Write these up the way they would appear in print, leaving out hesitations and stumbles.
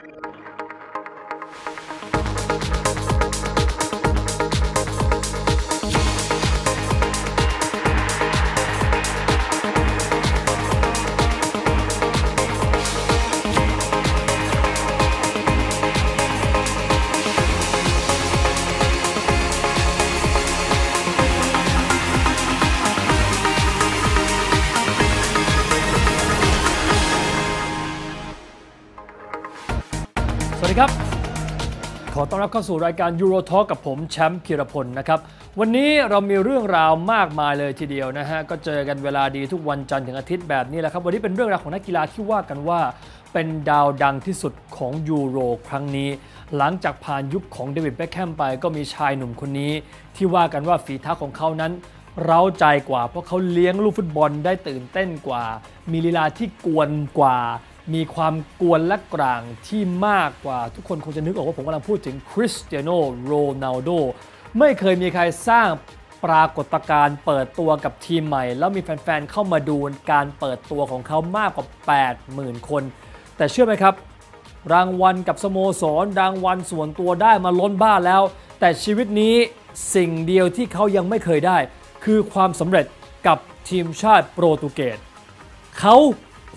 สวัสดีครับขอต้อนรับเข้าสู่รายการ Euro Talk กับผมแชมป์พีรพลนะครับวันนี้เรามีเรื่องราวมากมายเลยทีเดียวนะฮะก็เจอกันเวลาดีทุกวันจันทร์ถึงอาทิตย์แบบนี้แหละครับวันนี้เป็นเรื่องราวของนักกีฬาที่ว่ากันว่าเป็นดาวดังที่สุดของยูโรครั้งนี้หลังจากผ่านยุคของเดวิดเบ็คแฮมไปก็มีชายหนุ่มคนนี้ที่ว่ากันว่าฝีเท้าของเขานั้นเร้าใจกว่าเพราะเขาเลี้ยงลูกฟุตบอลได้ตื่นเต้นกว่ามีลีลาที่กวนกว่ามีความกวนและกลางที่มากกว่าทุกคนคงจะนึกออกว่าผมกำลังพูดถึงคริสเตียโนโรนัลโดไม่เคยมีใครสร้างปรากฏการณ์เปิดตัวกับทีมใหม่แล้วมีแฟนๆเข้ามาดูการเปิดตัวของเขามากกว่า 80,000 คนแต่เชื่อไหมครับรางวัลกับสโมสรรางวัลส่วนตัวได้มาล้นบ้านแล้วแต่ชีวิตนี้สิ่งเดียวที่เขายังไม่เคยได้คือความสำเร็จกับทีมชาติโปรตุเกสเขา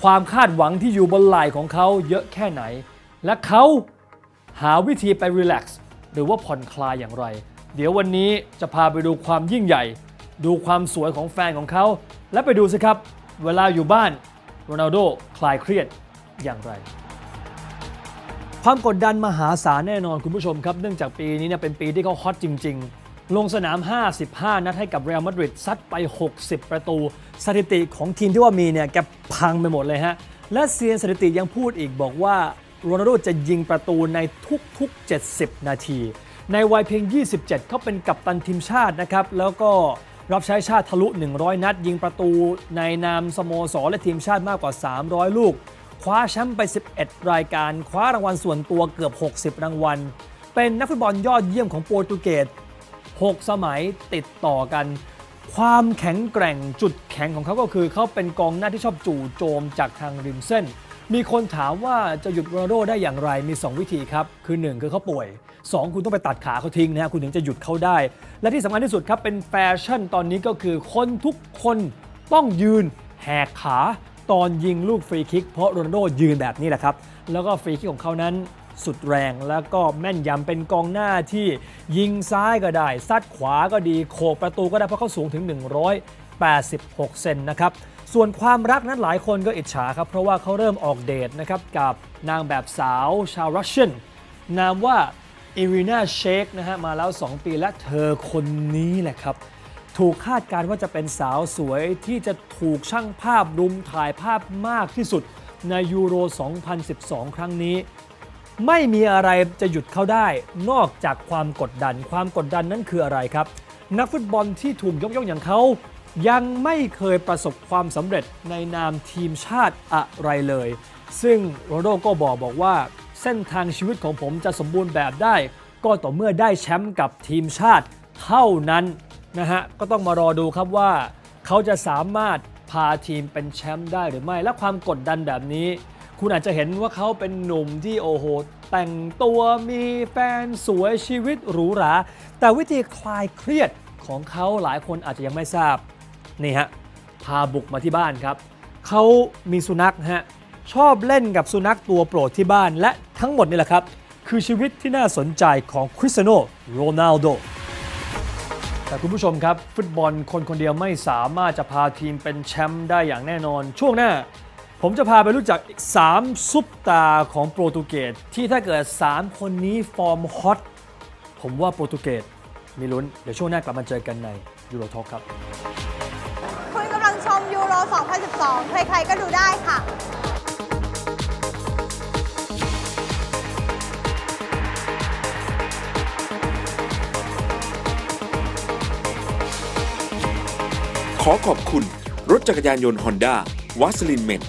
ความคาดหวังที่อยู่บนไหล่ของเขาเยอะแค่ไหนและเขาหาวิธีไปรีแลกซ์หรือว่าผ่อนคลายอย่างไรเดี๋ยววันนี้จะพาไปดูความยิ่งใหญ่ดูความสวยของแฟนของเขาและไปดูสิครับเวลาอยู่บ้านโรนัลโดคลายเครียดอย่างไรความกดดันมหาศาลแน่นอนคุณผู้ชมครับเนื่องจากปีนี้เนี่ยเป็นปีที่เขาฮอตจริงๆลงสนาม55นัดให้กับเรอัลมาดริดซัดไป60ประตูสถิติของทีมที่ว่ามีเนี่ยแกพังไปหมดเลยฮะและเซียนสถิติยังพูดอีกบอกว่าโรนัลโดจะยิงประตูในทุกๆ70นาทีในวัยเพียง27เขาเป็นกัปตันทีมชาตินะครับแล้วก็รับใช้ชาติทะลุ100นัดยิงประตูในนามสโมสรและทีมชาติมากกว่า300ลูกคว้าแชมป์ไป11รายการคว้ารางวัลส่วนตัวเกือบ60รางวัลเป็นนักฟุตบอลยอดเยี่ยมของโปรตุเกส6สมัยติดต่อกันความแข็งแกร่งจุดแข็งของเขาก็คือเขาเป็นกองหน้าที่ชอบจู่โจมจากทางริมเส้นมีคนถามว่าจะหยุดโรนัลโดได้อย่างไรมี2วิธีครับคือ1คือเขาป่วย2คุณต้องไปตัดขาเขาทิ้งนะคุณถึงจะหยุดเขาได้และที่สำคัญที่สุดครับเป็นแฟชั่นตอนนี้ก็คือคนทุกคนต้องยืนแหกขาตอนยิงลูกฟรีคิกเพราะโรนัลโดยืนแบบนี้แหละครับแล้วก็ฟรีคิกของเขานั้นสุดแรงแล้วก็แม่นยำเป็นกองหน้าที่ยิงซ้ายก็ได้ซัดขวาก็ดีโขกประตูก็ได้เพราะเขาสูงถึง186เซนนะครับส่วนความรักนั้นหลายคนก็อิจฉาครับเพราะว่าเขาเริ่มออกเดทนะครับกับนางแบบสาวชาวรัสเซียนามว่าอิรีนาเชคนะฮะมาแล้ว2ปีและเธอคนนี้แหละครับถูกคาดการณ์ว่าจะเป็นสาวสวยที่จะถูกช่างภาพรุมถ่ายภาพมากที่สุดในยูโร 2012 ครั้งนี้ไม่มีอะไรจะหยุดเขาได้นอกจากความกดดันความกดดันนั้นคืออะไรครับนักฟุตบอลที่ถูกยกย่องอย่างเขายังไม่เคยประสบความสำเร็จในนามทีมชาติอะไรเลยซึ่งโรนัลโดก็บอกว่าเส้นทางชีวิตของผมจะสมบูรณ์แบบได้ก็ต่อเมื่อได้แชมป์กับทีมชาติเท่านั้นนะฮะก็ต้องมารอดูครับว่าเขาจะสามารถพาทีมเป็นแชมป์ได้หรือไม่และความกดดันแบบนี้คุณอาจจะเห็นว่าเขาเป็นหนุ่มที่โอ้โหแต่งตัวมีแฟนสวยชีวิตหรูหราแต่วิธีคลายเครียดของเขาหลายคนอาจจะยังไม่ทราบนี่ฮะพาบุกมาที่บ้านครับเขามีสุนัขฮะชอบเล่นกับสุนัขตัวโปรดที่บ้านและทั้งหมดนี่แหละครับคือชีวิตที่น่าสนใจของคริสเตียโนโรนัลโดแต่คุณผู้ชมครับฟุตบอลคนเดียวไม่สามารถจะพาทีมเป็นแชมป์ได้อย่างแน่นอนช่วงหน้าผมจะพาไปรู้จักอีก3ซุปตาร์ของโปรตุเกสที่ถ้าเกิด3คนนี้ฟอร์มฮอตผมว่าโปรตุเกสมีลุ้นเดี๋ยวช่วงหน้ากลับมาเจอกันใน Euro Talk ครับคุณกำลังชม Euro 2012 ใครๆก็ดูได้ค่ะขอขอบคุณรถจักรยานยนต์ Honda วาสลินเมน